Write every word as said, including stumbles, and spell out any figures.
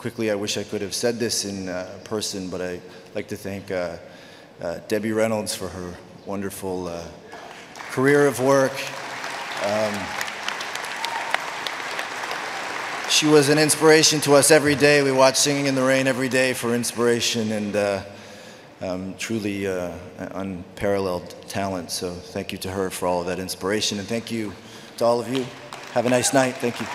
quickly, I wish I could have said this in uh, person, but I'd like to thank uh, uh, Debbie Reynolds for her wonderful uh, career of work. Um, she was an inspiration to us every day. We watched Singing in the Rain every day for inspiration, and uh, um, truly uh, unparalleled talent. So thank you to her for all of that inspiration, and thank you to all of you. Have a nice night. Thank you.